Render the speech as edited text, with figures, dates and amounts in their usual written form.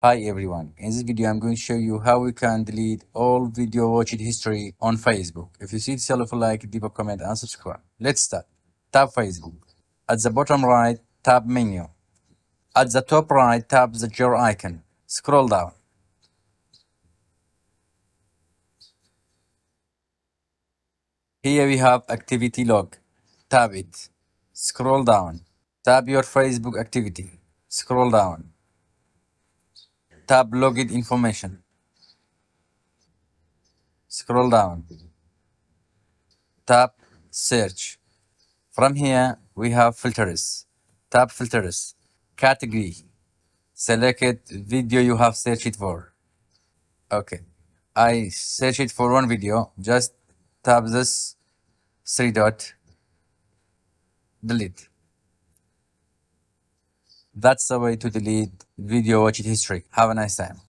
Hi everyone, in this video I'm going to show you how we can delete all video watched history on Facebook. If you see this helpful, like, leave a comment and subscribe. Let's start. Tap Facebook. At the bottom right, tap menu. At the top right, tap the gear icon. Scroll down. Here we have activity log. Tap it. Scroll down. Tap your Facebook activity. Scroll down. Tap logged information. Scroll down. Tap search. From here we have filters. Tap filters. Category. Select video you have searched for. Okay. I searched for one video. Just tap this three dot. Delete. That's the way to delete video watched history. Have a nice time.